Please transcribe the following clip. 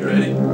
You ready?